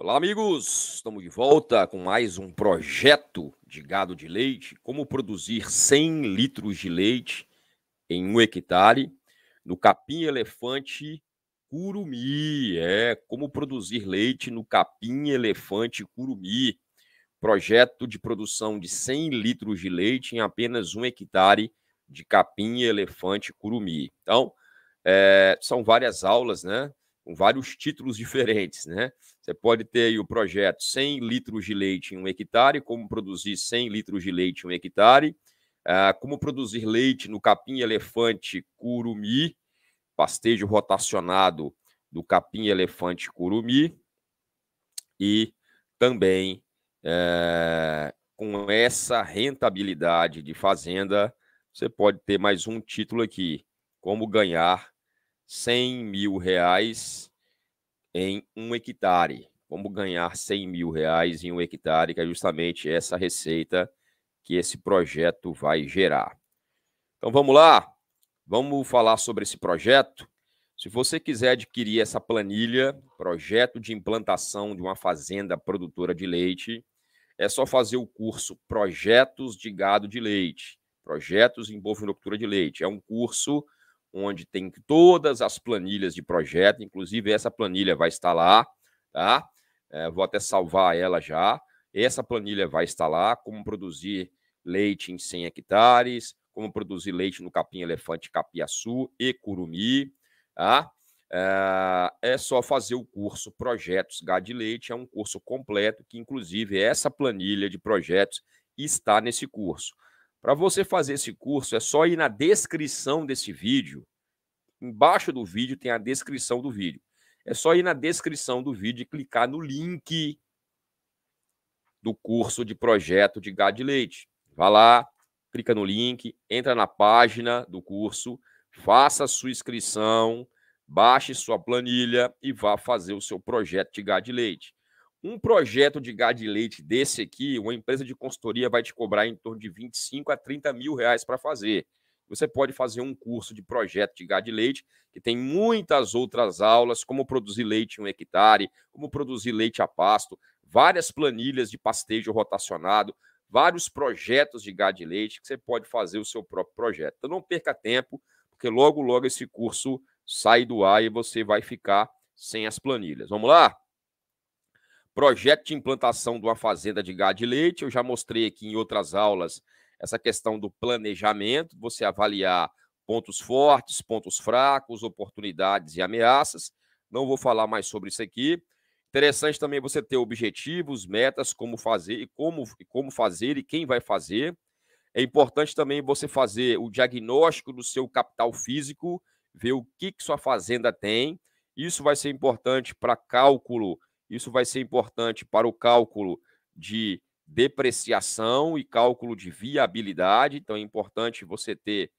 Olá, amigos! Estamos de volta com mais um projeto de gado de leite. Como produzir 100 litros de leite em 1 hectare no Capim Elefante Curumi. Como produzir leite no Capim Elefante Curumi. Projeto de produção de 100 litros de leite em apenas 1 hectare de Capim Elefante Curumi. Então, são várias aulas, né? Com vários títulos diferentes, né? Você pode ter aí o projeto 100 litros de leite em 1 hectare, como produzir 100 litros de leite em 1 hectare, como produzir leite no Capim Elefante Curumi, pastejo rotacionado do Capim Elefante Curumi, e também com essa rentabilidade de fazenda, você pode ter mais um título aqui, como ganhar 100 mil reais em 1 hectare. Vamos ganhar 100 mil reais em 1 hectare, que é justamente essa receita que esse projeto vai gerar. Então vamos lá, vamos falar sobre esse projeto. Se você quiser adquirir essa planilha, projeto de implantação de uma fazenda produtora de leite, é só fazer o curso Projetos de Gado de Leite, Projetos em Bovinocultura de Leite. É um curso onde tem todas as planilhas de projeto, inclusive essa planilha vai estar lá, tá? Vou até salvar ela já. Essa planilha vai estar lá, como produzir leite em 100 hectares, como produzir leite no Capim Elefante Capiaçu e Curumi, tá? É só fazer o curso Projetos Gado de Leite, é um curso completo que, inclusive, essa planilha de projetos está nesse curso. Para você fazer esse curso, é só ir na descrição desse vídeo. Embaixo do vídeo tem a descrição do vídeo. É só ir na descrição do vídeo e clicar no link do curso de projeto de gado de leite. Vá lá, clica no link, entra na página do curso, faça a sua inscrição, baixe sua planilha e vá fazer o seu projeto de gado de leite. Um projeto de gado de leite desse aqui, uma empresa de consultoria vai te cobrar em torno de 25 a 30 mil reais para fazer. Você pode fazer um curso de projeto de gado de leite, que tem muitas outras aulas, como produzir leite em 1 hectare, como produzir leite a pasto, várias planilhas de pastejo rotacionado, vários projetos de gado de leite, que você pode fazer o seu próprio projeto. Então não perca tempo, porque logo, logo esse curso sai do ar e você vai ficar sem as planilhas. Vamos lá? Projeto de implantação de uma fazenda de gado de leite, eu já mostrei aqui em outras aulas essa questão do planejamento, você avaliar pontos fortes, pontos fracos, oportunidades e ameaças. Não vou falar mais sobre isso aqui. Interessante também você ter objetivos, metas, como fazer e quem vai fazer. É importante também você fazer o diagnóstico do seu capital físico, ver o que sua fazenda tem. Isso vai ser importante para cálculo. Isso vai ser importante para o cálculo de depreciação e cálculo de viabilidade. Então, é importante você ter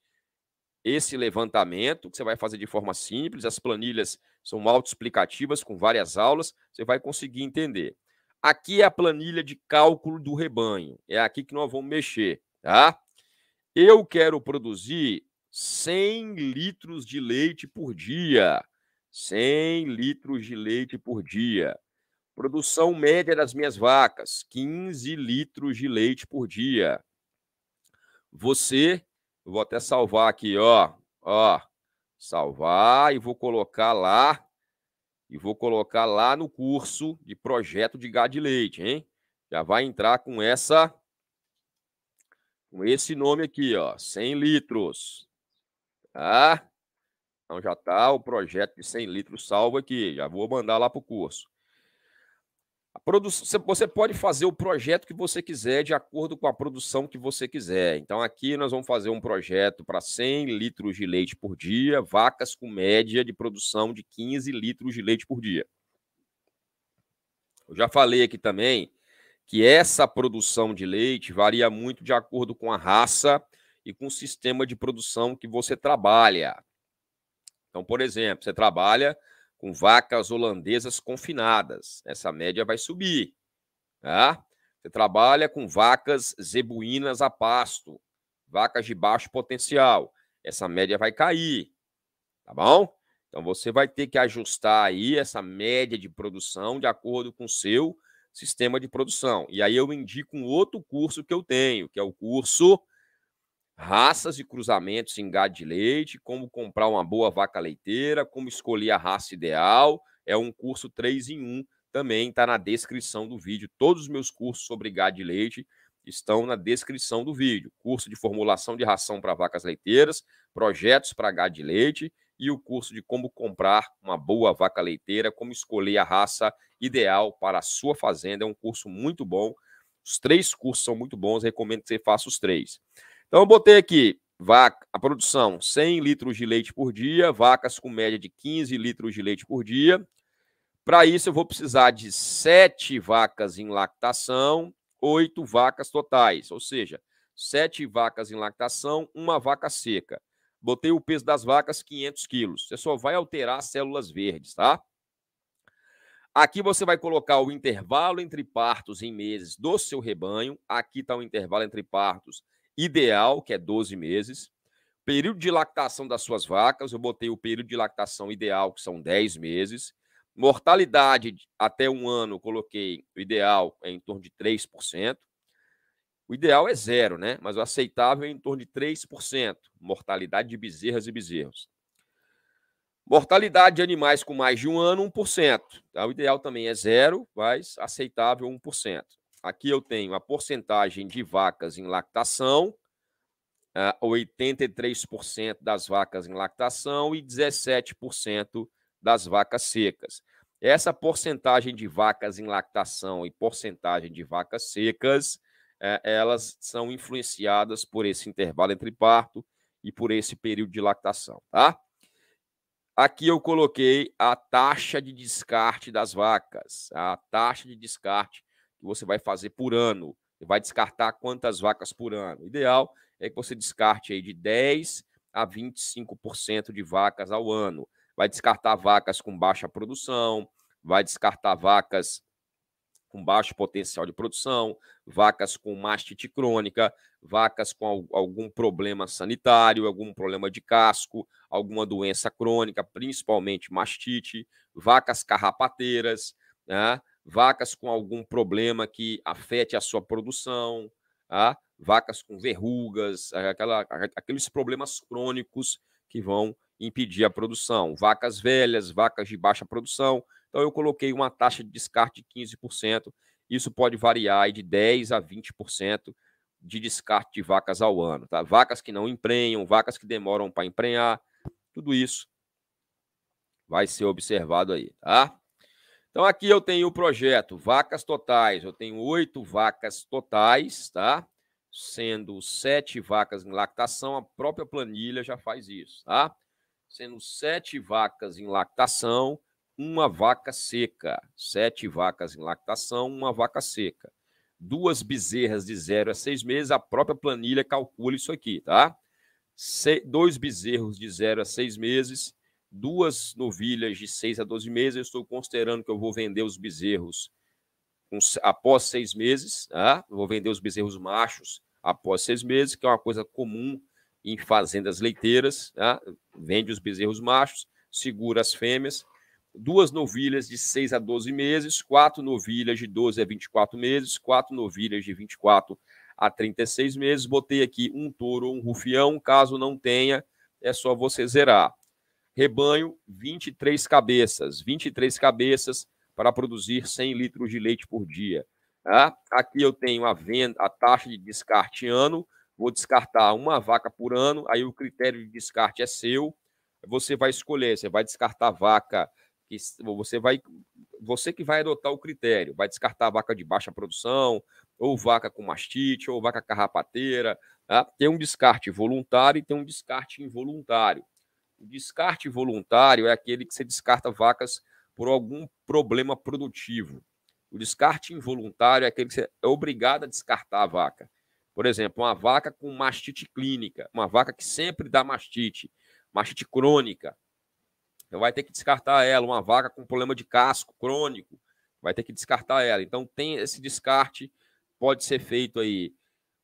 esse levantamento, que você vai fazer de forma simples. As planilhas são autoexplicativas, com várias aulas. Você vai conseguir entender. Aqui é a planilha de cálculo do rebanho. É aqui que nós vamos mexer, tá? Eu quero produzir 100 litros de leite por dia. 100 litros de leite por dia. Produção média das minhas vacas, 15 litros de leite por dia. Você, vou até salvar aqui, ó, salvar e vou colocar lá no curso de projeto de gado de leite, hein? Já vai entrar com esse nome aqui, ó, 100 litros, tá? Então já está o projeto de 100 litros salvo aqui, já vou mandar lá para o curso. Você pode fazer o projeto que você quiser de acordo com a produção que você quiser. Então aqui nós vamos fazer um projeto para 100 litros de leite por dia, vacas com média de produção de 15 litros de leite por dia. Eu já falei aqui também que essa produção de leite varia muito de acordo com a raça e com o sistema de produção que você trabalha. Então, por exemplo, você trabalha com vacas holandesas confinadas. Essa média vai subir, tá? Você trabalha com vacas zebuínas a pasto, vacas de baixo potencial. Essa média vai cair, tá bom? Então, você vai ter que ajustar aí essa média de produção de acordo com o seu sistema de produção. E aí eu indico um outro curso que eu tenho, que é o curso Raças e Cruzamentos em Gado de Leite, como comprar uma boa vaca leiteira, como escolher a raça ideal. É um curso 3 em 1 também, está na descrição do vídeo. Todos os meus cursos sobre gado de leite estão na descrição do vídeo. Curso de formulação de ração para vacas leiteiras, projetos para gado de leite e o curso de como comprar uma boa vaca leiteira, como escolher a raça ideal para a sua fazenda. É um curso muito bom. Os 3 cursos são muito bons, recomendo que você faça os 3. Então, eu botei aqui vaca, a produção 100 litros de leite por dia, vacas com média de 15 litros de leite por dia. Para isso, eu vou precisar de 7 vacas em lactação, 8 vacas totais, ou seja, 7 vacas em lactação, 1 vaca seca. Botei o peso das vacas, 500 quilos. Você só vai alterar as células verdes, tá? Aqui você vai colocar o intervalo entre partos em meses do seu rebanho. Aqui está o intervalo entre partos ideal, que é 12 meses. Período de lactação das suas vacas. Eu botei o período de lactação ideal, que são 10 meses. Mortalidade até 1 ano, eu coloquei o ideal é em torno de 3%. O ideal é 0, né? Mas o aceitável é em torno de 3%. Mortalidade de bezerras e bezerros. Mortalidade de animais com mais de 1 ano, 1%. Tá? O ideal também é 0, mas aceitável 1%. Aqui eu tenho a porcentagem de vacas em lactação, 83% das vacas em lactação e 17% das vacas secas. Essa porcentagem de vacas em lactação e porcentagem de vacas secas, elas são influenciadas por esse intervalo entre parto e por esse período de lactação, tá? Aqui eu coloquei a taxa de descarte das vacas, a taxa de descarte que você vai fazer por ano. Você vai descartar quantas vacas por ano? O ideal é que você descarte aí de 10 a 25% de vacas ao ano. Vai descartar vacas com baixa produção, vai descartar vacas com baixo potencial de produção, vacas com mastite crônica, vacas com algum problema sanitário, algum problema de casco, alguma doença crônica, principalmente mastite, vacas carrapateiras, né? Vacas com algum problema que afete a sua produção, tá? Vacas com verrugas, aqueles problemas crônicos que vão impedir a produção, vacas velhas, vacas de baixa produção. Então, eu coloquei uma taxa de descarte de 15%. Isso pode variar de 10% a 20% de descarte de vacas ao ano. Tá? Vacas que não emprenham, vacas que demoram para emprenhar. Tudo isso vai ser observado aí. Tá? Então, aqui eu tenho o projeto vacas totais. Eu tenho 8 vacas totais, tá? Sendo 7 vacas em lactação. A própria planilha já faz isso. Tá? Sendo 7 vacas em lactação, 1 vaca seca, 7 vacas em lactação, 1 vaca seca. 2 bezerras de 0 a 6 meses, a própria planilha calcula isso aqui, tá? 2 bezerros de 0 a 6 meses, 2 novilhas de 6 a 12 meses, eu estou considerando que eu vou vender os bezerros após 6 meses, tá? Eu vou vender os bezerros machos após 6 meses, que é uma coisa comum em fazendas leiteiras, tá? Vende os bezerros machos, segura as fêmeas. 2 novilhas de 6 a 12 meses, 4 novilhas de 12 a 24 meses, 4 novilhas de 24 a 36 meses. Botei aqui um touro ou um rufião, caso não tenha, é só você zerar. Rebanho, 23 cabeças. 23 cabeças para produzir 100 litros de leite por dia. Tá? Aqui eu tenho a venda, a taxa de descarte ano. Vou descartar 1 vaca por ano, aí o critério de descarte é seu. Você vai escolher, você vai descartar vaca... Você que vai adotar o critério, vai descartar vaca de baixa produção, ou vaca com mastite, ou vaca carrapateira. Tá? Tem um descarte voluntário e tem um descarte involuntário. O descarte voluntário é aquele que você descarta vacas por algum problema produtivo. O descarte involuntário é aquele que você é obrigado a descartar a vaca. Por exemplo, uma vaca com mastite clínica, uma vaca que sempre dá mastite, mastite crônica. Então, vai ter que descartar ela. Uma vaca com problema de casco crônico, vai ter que descartar ela. Então, tem esse descarte, pode ser feito aí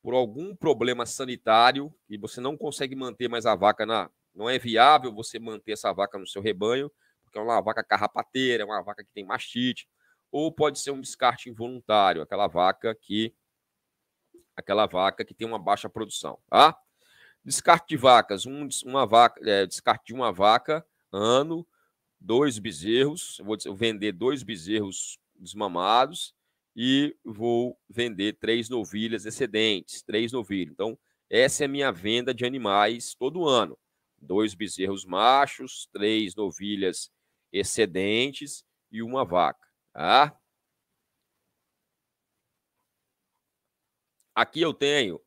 por algum problema sanitário e você não consegue manter mais a vaca na, Não é viável você manter essa vaca no seu rebanho, porque é uma vaca carrapateira, é uma vaca que tem mastite, ou pode ser um descarte involuntário, aquela vaca que tem uma baixa produção, tá? Descarte de vacas, descarte de uma vaca, ano, 2 bezerros, eu vou vender 2 bezerros desmamados e vou vender 3 novilhas excedentes, 3 novilhas. Então, essa é a minha venda de animais todo ano. 2 bezerros machos, 3 novilhas excedentes e uma vaca, tá? Aqui eu tenho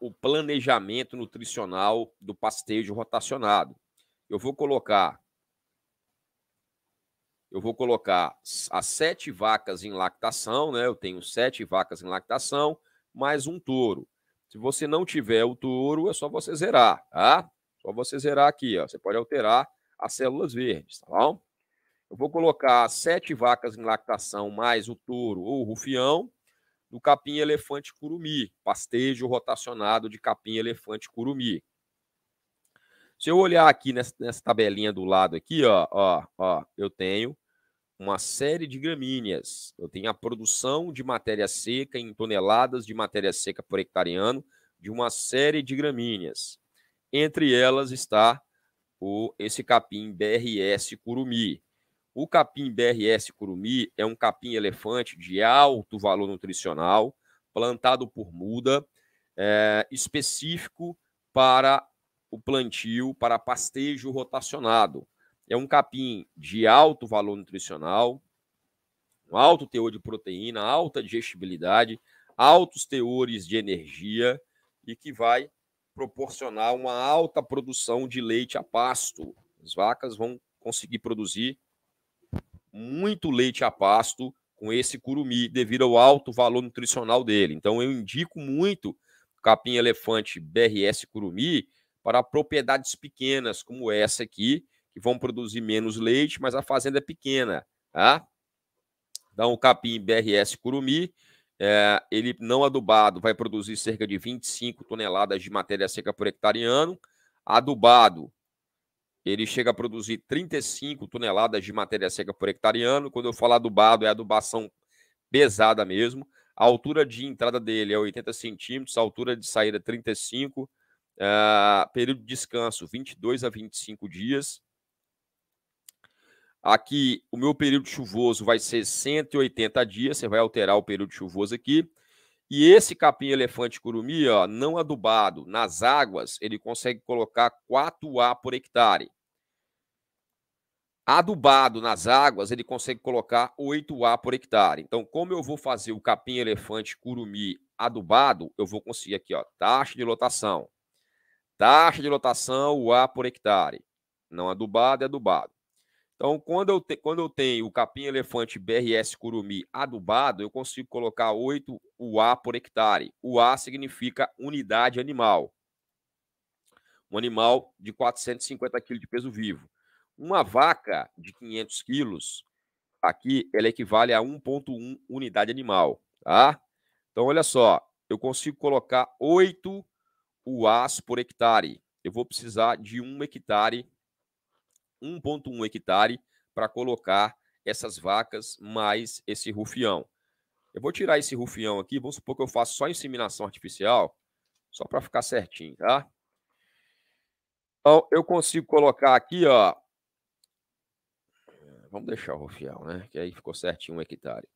o planejamento nutricional do pastejo rotacionado. Eu vou colocar as 7 vacas em lactação, né? Eu tenho 7 vacas em lactação, mais um touro. Se você não tiver o touro, é só você zerar, tá? Só você zerar aqui, ó. Você pode alterar as células verdes, tá bom? Eu vou colocar 7 vacas em lactação, mais o touro ou o rufião, do capim elefante curumi, pastejo rotacionado de capim elefante curumi. Se eu olhar aqui nessa tabelinha do lado aqui, ó, eu tenho uma série de gramíneas. Eu tenho a produção de matéria seca em toneladas de matéria seca por hectareano de uma série de gramíneas. Entre elas está esse capim BRS curumi. O capim BRS curumi é um capim-elefante de alto valor nutricional, plantado por muda, específico para o plantio, para pastejo rotacionado. É um capim de alto valor nutricional, um alto teor de proteína, alta digestibilidade, altos teores de energia e que vai proporcionar uma alta produção de leite a pasto. As vacas vão conseguir produzir muito leite a pasto com esse curumi, devido ao alto valor nutricional dele. Então, eu indico muito o capim-elefante BRS curumi para propriedades pequenas, como essa aqui, que vão produzir menos leite, mas a fazenda é pequena, tá? Então, o capim BRS curumi, ele não adubado, vai produzir cerca de 25 toneladas de matéria seca por hectareano. Adubado, ele chega a produzir 35 toneladas de matéria seca por hectareano. Quando eu falo adubado, é adubação pesada mesmo. A altura de entrada dele é 80 centímetros, a altura de saída é 35. Período de descanso, 22 a 25 dias. Aqui, o meu período chuvoso vai ser 180 dias. Você vai alterar o período chuvoso aqui. E esse capim-elefante curumi, ó, não adubado, nas águas, ele consegue colocar 4A por hectare. Adubado nas águas, ele consegue colocar 8A por hectare. Então, como eu vou fazer o capim-elefante curumi adubado, eu vou conseguir aqui, ó, taxa de lotação. Taxa de lotação, o A por hectare. Não adubado, é adubado. Então, quando eu tenho o capim-elefante BRS curumi adubado, eu consigo colocar 8 UA por hectare. UA significa unidade animal. Um animal de 450 kg de peso vivo. Uma vaca de 500 kg, aqui, ela equivale a 1,1 unidade animal, tá? Então, olha só, eu consigo colocar 8 UAs por hectare. Eu vou precisar de 1 hectare 1,1 hectare para colocar essas vacas mais esse rufião. Eu vou tirar esse rufião aqui, vamos supor que eu faço só inseminação artificial, só para ficar certinho, tá? Então, eu consigo colocar aqui, ó. Vamos deixar o rufião, né? Que aí ficou certinho 1 hectare.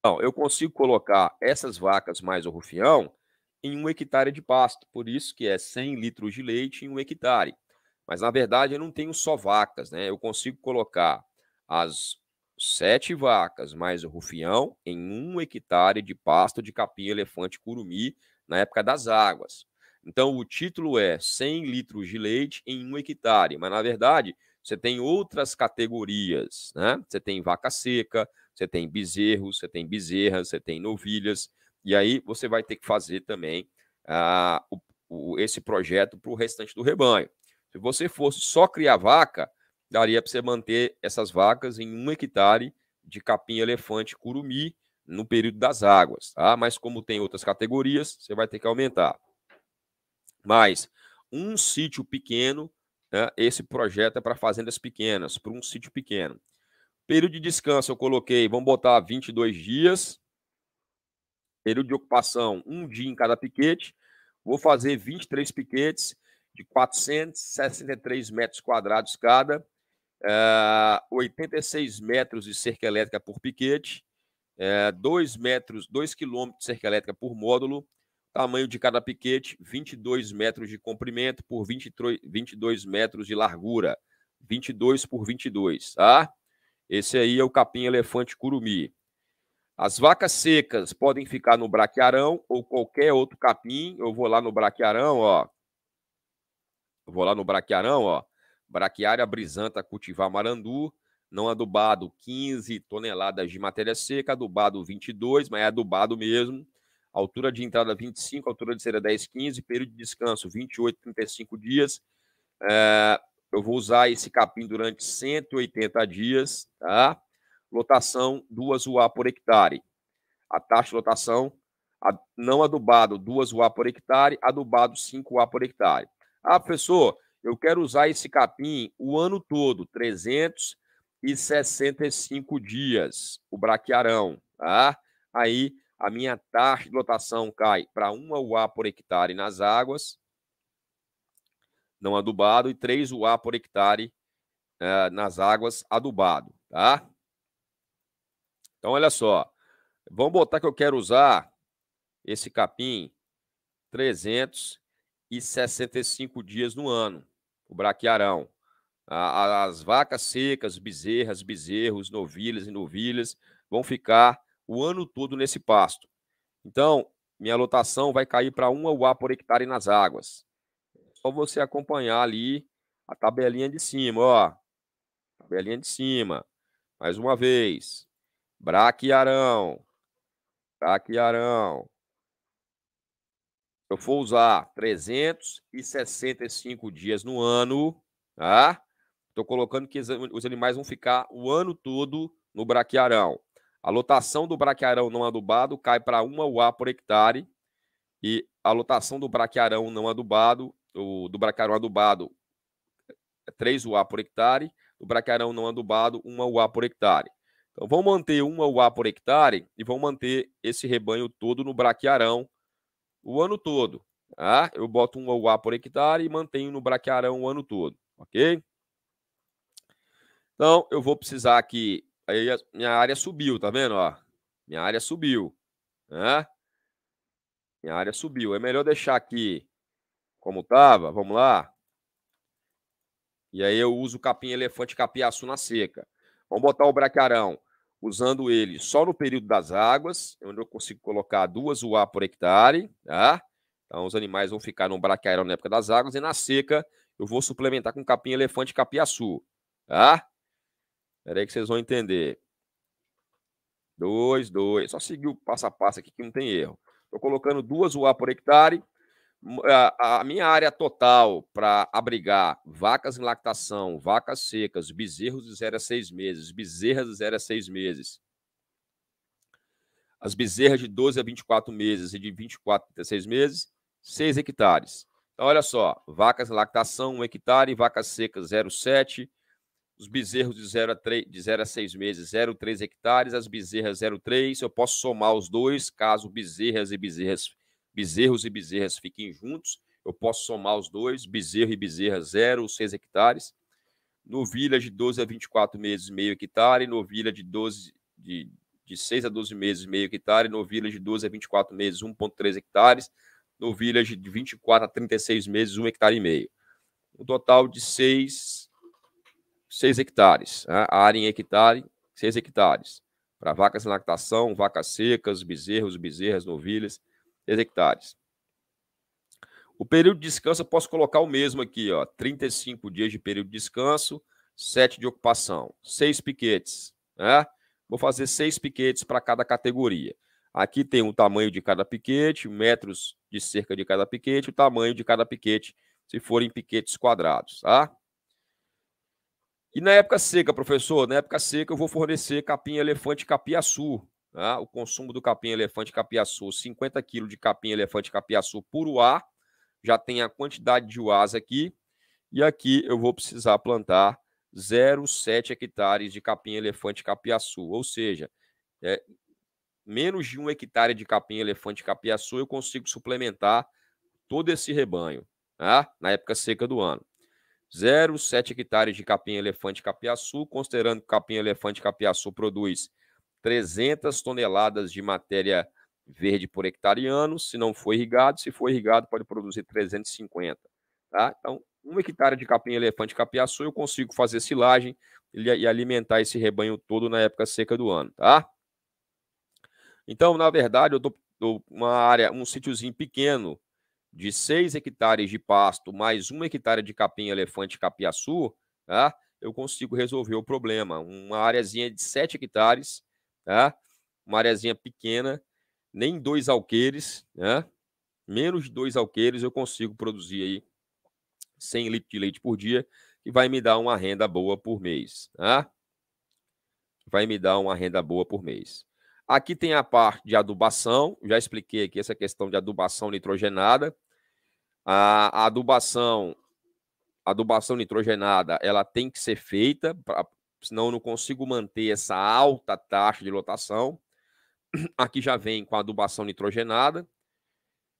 Então, eu consigo colocar essas vacas mais o rufião em 1 hectare de pasto, por isso que é 100 litros de leite em 1 hectare. Mas, na verdade, eu não tenho só vacas, né? Eu consigo colocar as 7 vacas mais o rufião em 1 hectare de pasto de capim-elefante curumi na época das águas. Então, o título é 100 litros de leite em 1 hectare. Mas, na verdade, você tem outras categorias, né? Você tem vaca seca, você tem bezerros, você tem bezerras, você tem novilhas. E aí, você vai ter que fazer também esse projeto para o restante do rebanho. Se você fosse só criar vaca, daria para você manter essas vacas em 1 hectare de capim-elefante curumi no período das águas, tá? Mas como tem outras categorias, você vai ter que aumentar. Mas um sítio pequeno, né? Esse projeto é para fazendas pequenas, para um sítio pequeno. Período de descanso eu coloquei, vamos botar 22 dias. Período de ocupação, um dia em cada piquete. Vou fazer 23 piquetes de 463 metros quadrados cada, 86 metros de cerca elétrica por piquete, 2 quilômetros de cerca elétrica por módulo, tamanho de cada piquete, 22 metros de comprimento por 22 metros de largura, 22 por 22, tá? Esse aí é o capim elefante curumi. As vacas secas podem ficar no braquiarão ou qualquer outro capim. Eu vou lá no braquiarão, ó. Braquiária Brisanta Cultivar Marandu, não adubado, 15 toneladas de matéria seca, adubado 22, mas é adubado mesmo. Altura de entrada 25, altura de saída 10, 15, período de descanso 28, 35 dias. Eu vou usar esse capim durante 180 dias, tá? Lotação 2 UA por hectare. A taxa de lotação, não adubado 2 UA por hectare, adubado 5 UA por hectare. Ah, professor, eu quero usar esse capim o ano todo, 365 dias, o braquiarão. Tá? Aí a minha taxa de lotação cai para 1 UA por hectare nas águas, não adubado, e 3 UA por hectare nas águas, adubado. Tá? Então, olha só, vamos botar que eu quero usar esse capim 365 dias no ano, o braquiarão. As vacas secas, bezerras, bezerros, novilhas e novilhas vão ficar o ano todo nesse pasto. Então, minha lotação vai cair para 1 UA por hectare nas águas. Só você acompanhar ali a tabelinha de cima, ó. Tabelinha de cima. Mais uma vez. Braquiarão. Braquiarão. Eu vou usar 365 dias no ano, tá? Estou colocando que os animais vão ficar o ano todo no braquiarão. A lotação do braquiarão não adubado cai para 1 UA por hectare. E a lotação do braquiarão não adubado, do braquiarão adubado, 3 UA por hectare. Do braquiarão não adubado, 1 UA por hectare. Então, vão manter 1 UA por hectare e vão manter esse rebanho todo no braquiarão o ano todo. Tá? Eu boto 1 UA por hectare e mantenho no braquiarão o ano todo, ok? Então, eu vou precisar aqui... Aí minha área subiu, tá vendo? Ó? Minha área subiu. Né? Minha área subiu. É melhor deixar aqui como estava. Vamos lá. E aí eu uso o capim elefante capiaçu na seca. Vamos botar o braquiarão. Usando ele só no período das águas, onde eu consigo colocar 2 UA por hectare, tá? Então os animais vão ficar no braquiarão na época das águas, e na seca eu vou suplementar com capim elefante capiaçu, tá? Espera aí que vocês vão entender. 2, 2, só seguir o passo a passo aqui que não tem erro. Estou colocando 2 UA por hectare, a minha área total para abrigar vacas em lactação, vacas secas, bezerros de 0 a 6 meses, bezerras de 0 a 6 meses, as bezerras de 12 a 24 meses e de 24 a 36 meses, 6 hectares. Então, olha só, vacas em lactação, 1 hectare, vacas secas, 0,7, os bezerros de 0 a 6 meses, 0,3 hectares, as bezerras, 0,3, eu posso somar os dois, caso bezerros e bezerras fiquem juntos, eu posso somar os dois, bezerro e bezerra, 0 ou 6 hectares, novilha de 12 a 24 meses, meio hectare, novilha de 6 a 12 meses, meio hectare, novilha de 12 a 24 meses, 1,3 hectares, novilha de 24 a 36 meses, 1 hectare e meio. Um total de 6 hectares, né? A área em hectare, 6 hectares, para vacas em lactação, vacas secas, bezerros, bezerras, novilhas, 10 hectares. O período de descanso eu posso colocar o mesmo aqui, ó, 35 dias de período de descanso, 7 de ocupação, 6 piquetes. Né? Vou fazer 6 piquetes para cada categoria. Aqui tem o tamanho de cada piquete, metros de cerca de cada piquete, o tamanho de cada piquete, se forem piquetes quadrados. Tá? E na época seca, professor, na época seca eu vou fornecer capim elefante capiaçu. O consumo do capim elefante capiaçu, 50 kg de capim elefante capiaçu por UA, já tem a quantidade de uás aqui, e aqui eu vou precisar plantar 0,7 hectares de capim elefante capiaçu, ou seja, menos de 1 hectare de capim elefante capiaçu eu consigo suplementar todo esse rebanho, tá? Na época seca do ano. 0,7 hectares de capim elefante capiaçu, considerando que o capim elefante capiaçu produz 300 toneladas de matéria verde por hectare ano, se não for irrigado, se for irrigado pode produzir 350, tá? Então, 1 hectare de capim elefante capiaçu eu consigo fazer silagem e alimentar esse rebanho todo na época seca do ano, tá? Então, na verdade, eu dou uma área, um sítiozinho pequeno de 6 hectares de pasto mais 1 hectare de capim elefante capiaçu, tá? Eu consigo resolver o problema. Uma areazinha de 7 hectares, tá? Uma areazinha pequena, nem 2 alqueires, né? Menos de 2 alqueires eu consigo produzir aí 100 litros de leite por dia, que vai me dar uma renda boa por mês, tá? Vai me dar uma renda boa por mês. Aqui tem a parte de adubação, já expliquei aqui essa questão de adubação nitrogenada. A adubação nitrogenada, ela tem que ser feita, senão eu não consigo manter essa alta taxa de lotação. Aqui já vem com a adubação nitrogenada,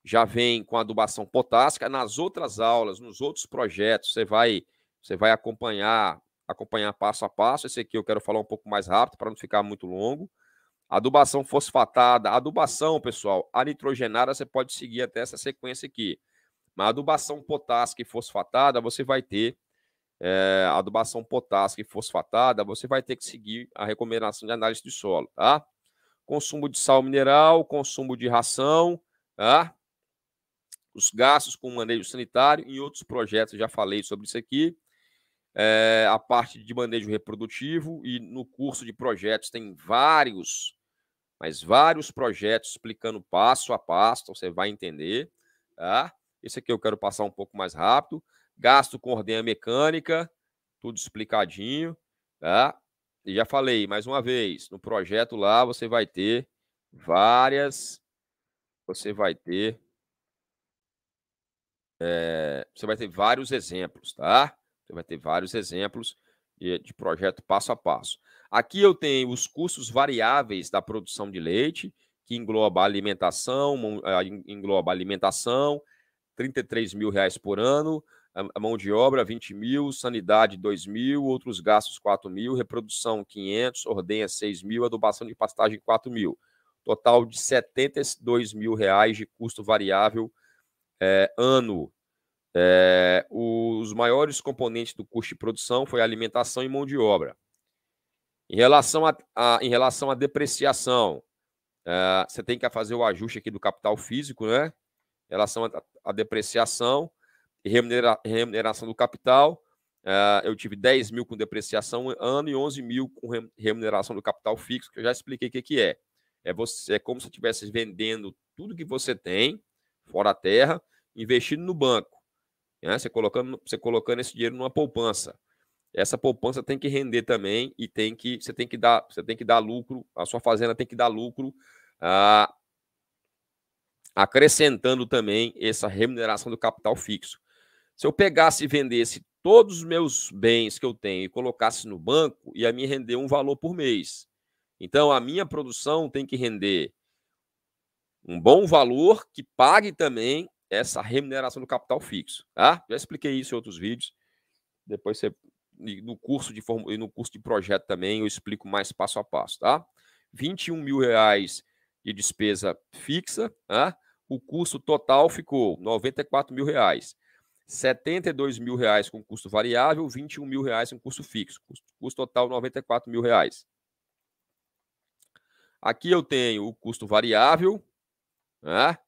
já vem com a adubação potássica. Nas outras aulas, nos outros projetos, você vai acompanhar passo a passo. Esse aqui eu quero falar um pouco mais rápido para não ficar muito longo. Adubação fosfatada, adubação, pessoal, a nitrogenada você pode seguir até essa sequência aqui. Mas adubação potássica e fosfatada, você vai ter, adubação potássica e fosfatada, você vai ter que seguir a recomendação de análise de solo, tá? Consumo de sal mineral, consumo de ração, tá? Os gastos com manejo sanitário, em outros projetos já falei sobre isso aqui. A parte de manejo reprodutivo, e no curso de projetos tem vários projetos explicando passo a passo, então você vai entender, tá? Esse aqui eu quero passar um pouco mais rápido. Gasto com ordenha mecânica, tudo explicadinho, tá? E já falei, mais uma vez, no projeto lá você vai ter vários exemplos, tá? Você vai ter vários exemplos de projeto passo a passo. Aqui eu tenho os custos variáveis da produção de leite, que engloba alimentação, R$ 33.000 por ano, a mão de obra, R$ 20.000, sanidade, R$ 2.000, outros gastos, R$ 4.000, reprodução, R$ 500, ordenha, R$ 6.000, adubação de pastagem, R$ 4.000. Total de R$ 72.000 de custo variável ano. Os maiores componentes do custo de produção foi alimentação e mão de obra. Em relação à depreciação, você tem que fazer o ajuste aqui do capital físico, né? Em relação à depreciação e remuneração do capital, eu tive 10 mil com depreciação ano e 11 mil com remuneração do capital fixo, que eu já expliquei o que é. É como se você estivesse vendendo tudo que você tem, fora a terra, investindo no banco. Né? Você colocando esse dinheiro numa poupança. Essa poupança tem que render também e você tem que dar lucro, a sua fazenda tem que dar lucro, acrescentando também essa remuneração do capital fixo. Se eu pegasse e vendesse todos os meus bens que eu tenho e colocasse no banco, ia me render um valor por mês. Então, a minha produção tem que render um bom valor que pague também essa remuneração do capital fixo, tá? Já expliquei isso em outros vídeos. Depois no curso de projeto também eu explico mais passo a passo, tá? R$ 21.000 de despesa fixa, tá? O custo total ficou R$ 94.000, R$ 72.000 com custo variável, R$ 21.000 com custo fixo, custo total R$ 94.000. Aqui eu tenho o custo variável, tá?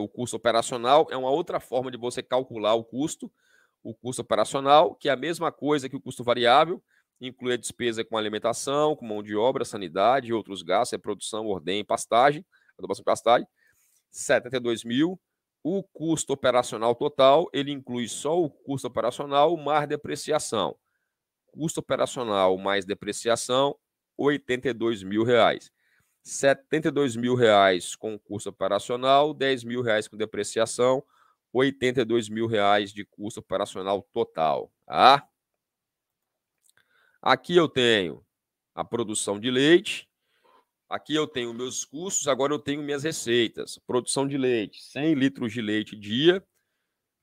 O custo operacional é uma outra forma de você calcular o custo operacional, que é a mesma coisa que o custo variável, inclui a despesa com alimentação, com mão de obra, sanidade e outros gastos, reprodução, ordenha e pastagem, adubação de pastagem, R$ 72.000. O custo operacional total, ele inclui só o custo operacional mais depreciação. Custo operacional mais depreciação, R$ 82.000. R$ 72.000 com custo operacional, R$ 10.000 com depreciação, R$ 82.000 de custo operacional total. Tá? Aqui eu tenho a produção de leite. Aqui eu tenho meus custos, agora eu tenho minhas receitas. Produção de leite, 100 litros de leite dia.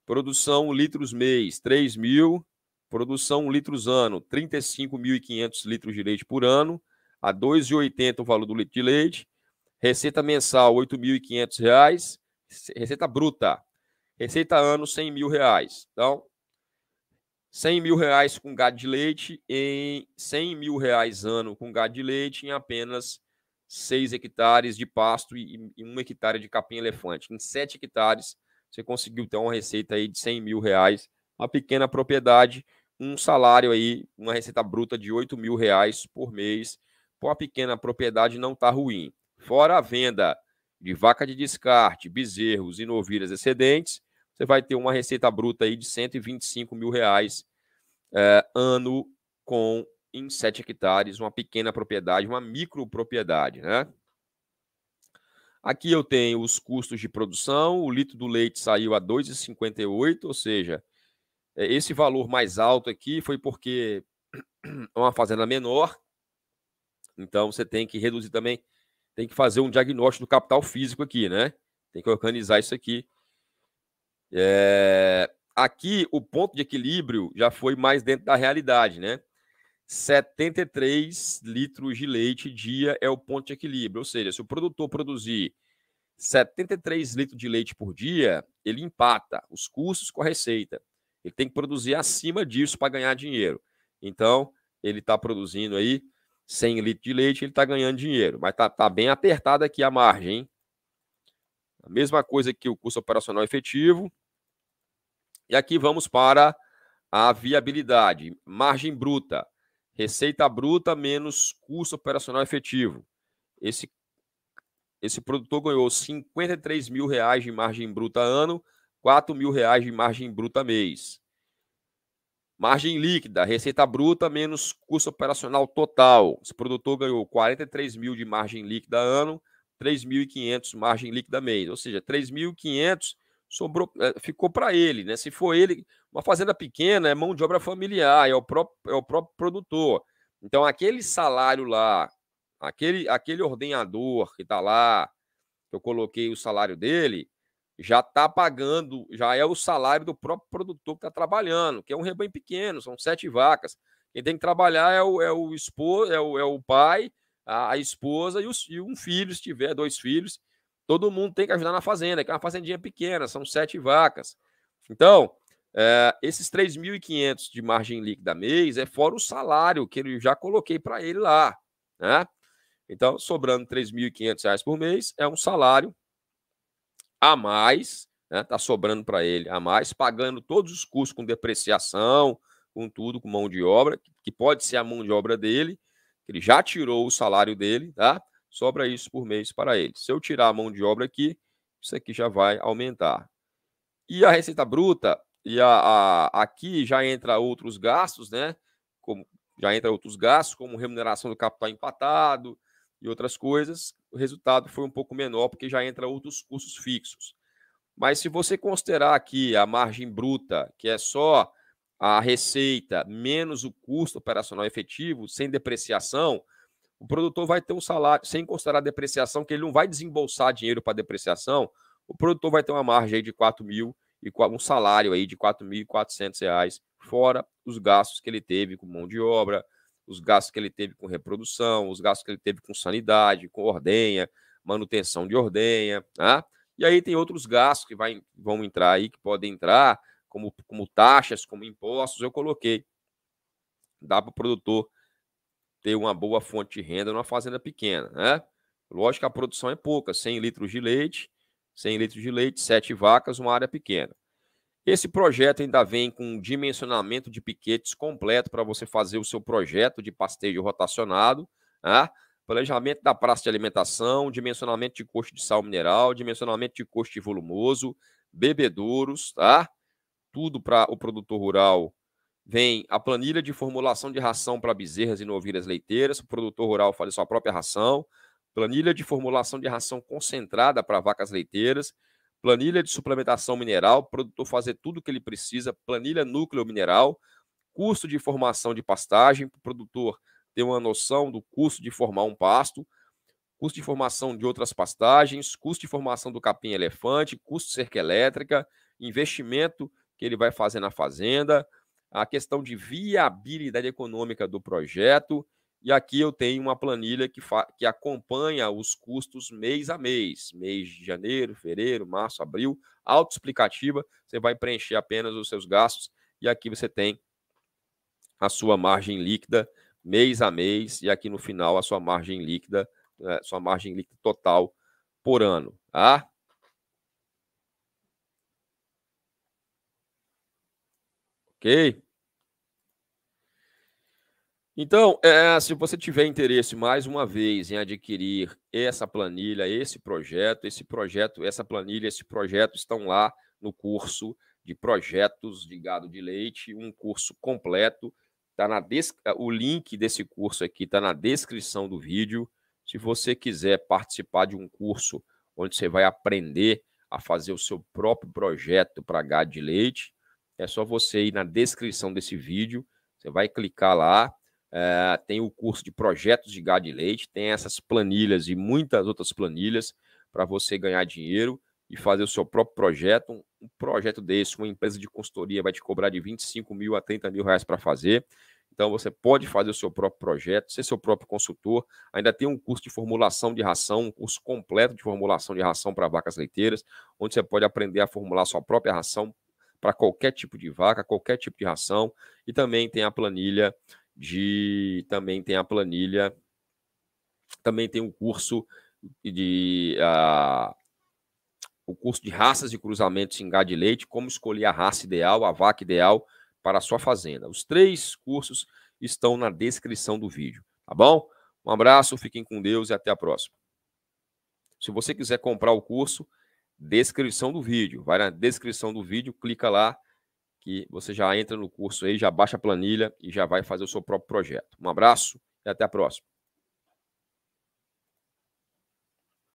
Produção litros mês, 3 mil. Produção litros ano, 35.500 litros de leite por ano. A R$ 2,80 o valor do litro de leite. Receita mensal, R$ 8.500. Receita bruta. Receita ano, R$ 100.000. Então, R$ 100.000 com gado de leite, em R$ 100.000 ano com gado de leite, em apenas 6 hectares de pasto e 1 hectare de capim-elefante. Em 7 hectares, você conseguiu ter uma receita aí de R$ 100.000, uma pequena propriedade, um salário aí, uma receita bruta de R$ 8.000 por mês. Por uma pequena propriedade não está ruim. Fora a venda de vaca de descarte, bezerros e novilhas excedentes, você vai ter uma receita bruta aí de R$ 125.000 ano com em 7 hectares, uma pequena propriedade, uma micropropriedade, né? Aqui eu tenho os custos de produção, o litro do leite saiu a R$ 2,58, ou seja, esse valor mais alto aqui foi porque é uma fazenda menor, então você tem que reduzir também, tem que fazer um diagnóstico do capital físico aqui, né? Tem que organizar isso aqui. Aqui o ponto de equilíbrio já foi mais dentro da realidade, né? 73 litros de leite dia é o ponto de equilíbrio, ou seja, se o produtor produzir 73 litros de leite por dia, ele empata os custos com a receita. Ele tem que produzir acima disso para ganhar dinheiro. Então, ele está produzindo aí 100 litros de leite, ele está ganhando dinheiro, mas tá bem apertada aqui a margem, hein? A mesma coisa que o custo operacional efetivo. E aqui vamos para a viabilidade, margem bruta. Receita bruta menos custo operacional efetivo. Esse produtor ganhou R$ 53.000 de margem bruta ano, R$ 4.000 de margem bruta mês. Margem líquida, receita bruta menos custo operacional total. Esse produtor ganhou R$ 43.000 de margem líquida ano, R$ 3.500 margem líquida mês. Ou seja, R$ 3.500 ficou para ele, né? Se for ele, uma fazenda pequena é mão de obra familiar, é o próprio produtor. Então, aquele salário lá, aquele ordenhador que está lá, eu coloquei o salário dele, já está pagando, já é o salário do próprio produtor que está trabalhando, que é um rebanho pequeno, são 7 vacas. Quem tem que trabalhar é o pai, a esposa e um filho, se tiver 2 filhos. Todo mundo tem que ajudar na fazenda, que é uma fazendinha pequena, são 7 vacas. Então, esses R$ 3.500 de margem líquida mês é fora o salário que eu já coloquei para ele lá, né? Então, sobrando R$ 3.500 por mês, é um salário a mais, né? Tá sobrando para ele a mais, pagando todos os custos com depreciação, com tudo, com mão de obra, que pode ser a mão de obra dele, que ele já tirou o salário dele, tá? Sobra isso por mês para ele. Se eu tirar a mão de obra aqui, isso aqui já vai aumentar. E a receita bruta, aqui já entra outros gastos, né? Como remuneração do capital empatado e outras coisas. O resultado foi um pouco menor, porque já entra outros custos fixos. Mas se você considerar aqui a margem bruta, que é só a receita menos o custo operacional efetivo, sem depreciação, o produtor vai ter um salário, sem considerar a depreciação, que ele não vai desembolsar dinheiro para depreciação, o produtor vai ter uma margem aí de R$ 4.000 e um salário aí de R$ 4.400, fora os gastos que ele teve com mão de obra, os gastos que ele teve com reprodução, os gastos que ele teve com sanidade, com ordenha, manutenção de ordenha, né? E aí tem outros gastos que vão entrar aí, que podem entrar, como taxas, como impostos, eu coloquei. Dá para o produtor ter uma boa fonte de renda numa fazenda pequena, né? Lógico que a produção é pouca, 100 litros de leite, 7 vacas, uma área pequena. Esse projeto ainda vem com um dimensionamento de piquetes completo para você fazer o seu projeto de pastejo rotacionado, né? Planejamento da praça de alimentação, dimensionamento de custo de sal mineral, dimensionamento de custo de volumoso, bebedouros, tá? Tudo para o produtor rural. Vem a planilha de formulação de ração para bezerras e novilhas leiteiras, o produtor rural faz sua própria ração, planilha de formulação de ração concentrada para vacas leiteiras, planilha de suplementação mineral, produtor fazer tudo o que ele precisa, planilha núcleo mineral, custo de formação de pastagem, para o produtor ter uma noção do custo de formar um pasto, custo de formação de outras pastagens, custo de formação do capim-elefante, custo de cerca elétrica, investimento que ele vai fazer na fazenda, a questão de viabilidade econômica do projeto. E aqui eu tenho uma planilha que acompanha os custos mês a mês. Mês de janeiro, fevereiro, março, abril. Autoexplicativa. Você vai preencher apenas os seus gastos. E aqui você tem a sua margem líquida mês a mês. E aqui no final a sua margem líquida total por ano. Tá? Ok? Então, se você tiver interesse, mais uma vez, em adquirir essa planilha, essa planilha, esse projeto estão lá no curso de projetos de gado de leite, um curso completo. O link desse curso aqui está na descrição do vídeo. Se você quiser participar de um curso onde você vai aprender a fazer o seu próprio projeto para gado de leite, é só você ir na descrição desse vídeo, você vai clicar lá. Tem o curso de projetos de gado de leite, tem essas planilhas e muitas outras planilhas para você ganhar dinheiro e fazer o seu próprio projeto. Um projeto desse, uma empresa de consultoria vai te cobrar de 25 mil a 30 mil reais para fazer. Então, você pode fazer o seu próprio projeto, ser seu próprio consultor. Ainda tem um curso de formulação de ração, um curso completo de formulação de ração para vacas leiteiras, onde você pode aprender a formular sua própria ração para qualquer tipo de vaca, qualquer tipo de ração. E também tem a planilha... também tem o curso de raças e cruzamentos em gado de leite, como escolher a raça ideal, a vaca ideal para a sua fazenda. Os três cursos estão na descrição do vídeo, tá bom? Um abraço, fiquem com Deus e até a próxima. Se você quiser comprar o curso, descrição do vídeo, vai na descrição do vídeo, clica lá, que você já entra no curso aí, já baixa a planilha e já vai fazer o seu próprio projeto. Um abraço e até a próxima.